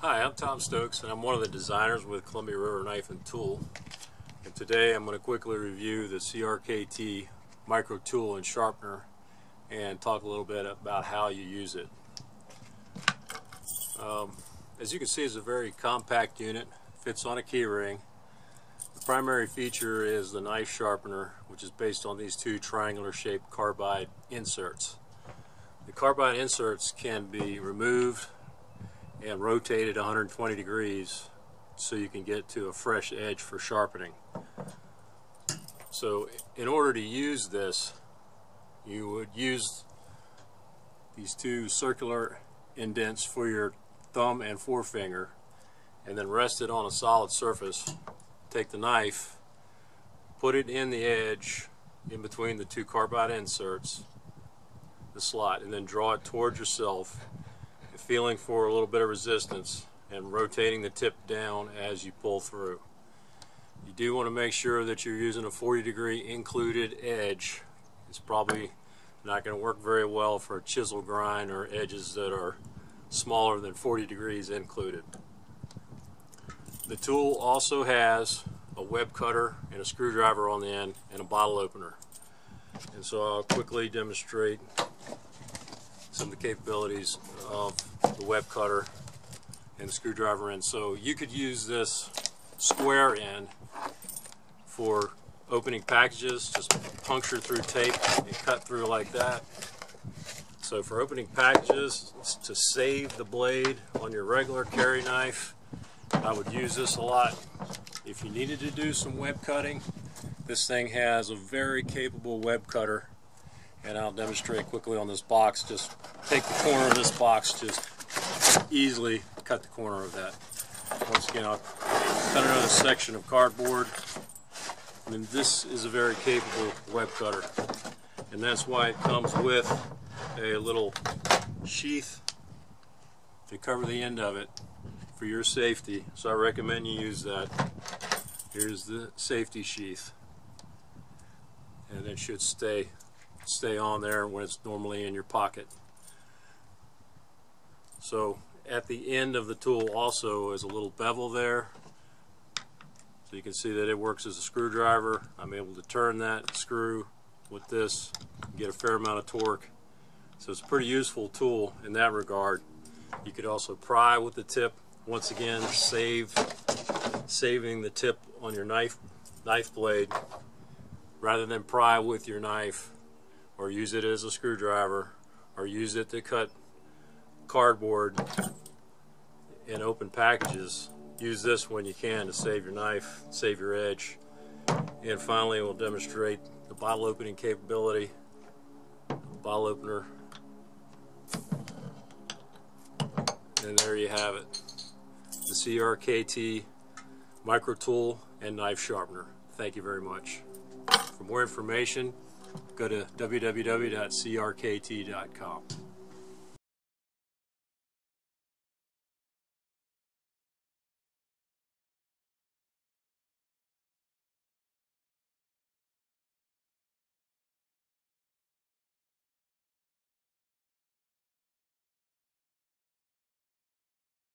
Hi, I'm Tom Stokes and I'm one of the designers with Columbia River Knife and Tool, and today I'm going to quickly review the CRKT micro tool and sharpener and talk a little bit about how you use it. As you can see, it's a very compact unit, fits on a key ring. The primary feature is the knife sharpener, which is based on these two triangular shaped carbide inserts. The carbide inserts can be removed and rotate it 120 degrees so you can get to a fresh edge for sharpening. So in order to use this, you would use these two circular indents for your thumb and forefinger and then rest it on a solid surface. Take the knife, put it in the edge in between the two carbide inserts, the slot, and then draw it towards yourself, feeling for a little bit of resistance and rotating the tip down as you pull through. You do want to make sure that you're using a 40 degree included edge. It's probably not going to work very well for a chisel grind or edges that are smaller than 40 degrees included. The tool also has a web cutter and a screwdriver on the end and a bottle opener. And so I'll quickly demonstrate some of the capabilities of the web cutter and the screwdriver end. So you could use this square end for opening packages, just puncture through tape and cut through like that. So for opening packages, to save the blade on your regular carry knife, I would use this a lot. If you needed to do some web cutting, this thing has a very capable web cutter. And I'll demonstrate quickly on this box. Just take the corner of this box, just easily cut the corner of that. Once again, I'll cut another section of cardboard. I mean, this is a very capable web cutter. And that's why it comes with a little sheath to cover the end of it for your safety. So I recommend you use that. Here's the safety sheath. And it should stay on there when it's normally in your pocket. So at the end of the tool also is a little bevel there, so you can see that it works as a screwdriver. I'm able to turn that screw with this, get a fair amount of torque. So it's a pretty useful tool in that regard. You could also pry with the tip, once again saving the tip on your knife blade rather than pry with your knife, or use it as a screwdriver, or use it to cut cardboard and open packages. Use this when you can to save your knife, save your edge. And finally, we'll demonstrate the bottle opening capability. Bottle opener. And there you have it. The CRKT micro tool and knife sharpener. Thank you very much. For more information, go to www.crkt.com.